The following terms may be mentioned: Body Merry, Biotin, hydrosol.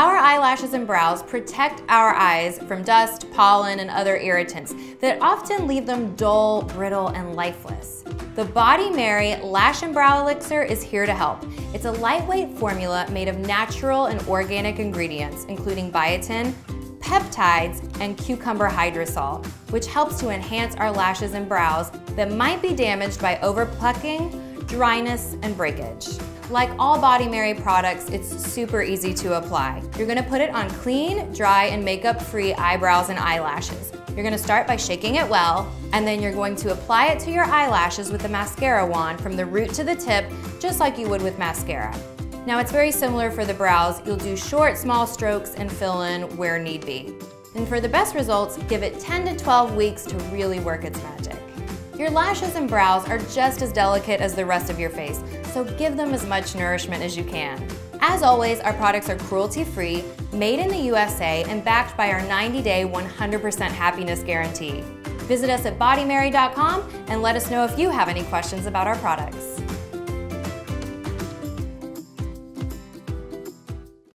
Our eyelashes and brows protect our eyes from dust, pollen, and other irritants that often leave them dull, brittle, and lifeless. The Body Merry Lash and Brow Elixir is here to help. It's a lightweight formula made of natural and organic ingredients, including biotin, peptides, and cucumber hydrosol, which helps to enhance our lashes and brows that might be damaged by overplucking, dryness, and breakage. Like all Body Merry products, it's super easy to apply. You're gonna put it on clean, dry, and makeup-free eyebrows and eyelashes. You're gonna start by shaking it well, and then you're going to apply it to your eyelashes with the mascara wand from the root to the tip, just like you would with mascara. Now it's very similar for the brows. You'll do short, small strokes and fill in where need be. And for the best results, give it 10 to 12 weeks to really work its magic. Your lashes and brows are just as delicate as the rest of your face, so give them as much nourishment as you can. As always, our products are cruelty-free, made in the USA, and backed by our 90-day 100% happiness guarantee. Visit us at bodymerry.com and let us know if you have any questions about our products.